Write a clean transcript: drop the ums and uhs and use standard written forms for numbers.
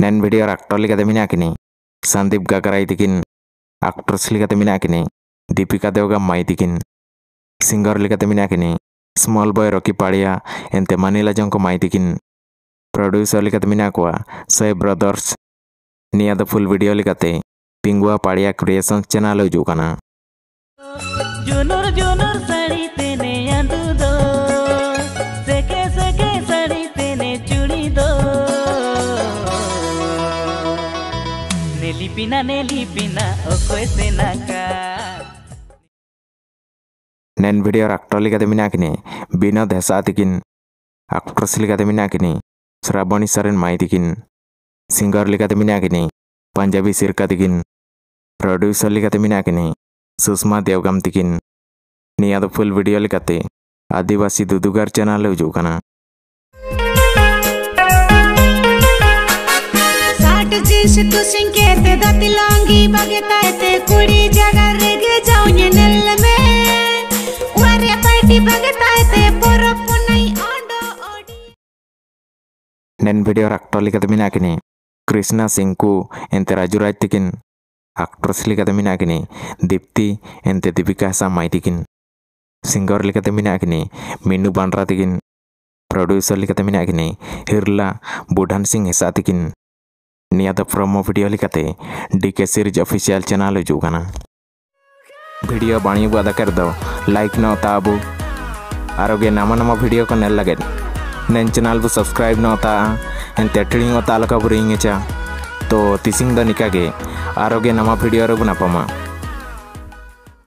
Nen video aktor lika temina kini, Sandeep Gagarai tikin, aktris lika temina kini, Deepika Deogam mai tikin, singer lika temina kini, small boy Rocky Paria, ente Manila jongko mai tikin, producer lika temina kwa, Say Brothers, nia the full video lika te, Pingua Pareya Creations channel loju kana. Nen video aktor lika temina kini, Bina desa tikin, aktris lika temina kini, Shrabani Soren mai tikin, singer lika temina kini, Panjabi Sirka tikin, producer lika temina kini, Susma Deogam tikin, nia the full video lika te, Adivasi Dudugar channel uju kana. Nen video aktor lika temina kini, Krishna Singku ente Rajurai tikin, aktris lika temina kini, Dipti ente Deepika Samai tikin, singer lika temina kini, Minu Banra tikin, producer lika temina kini, Hirla Budhan Singh Hesa tikin. Niat promo video likate DK Series official channel uju kana. Video bani buat akar do like no tabu. Aroge nama-nama video kan el lagin. Nen channel bu subscribe no ta. Ente trading o talaka buringecha. To tising do nikage. Aroge nama video aru bu napama.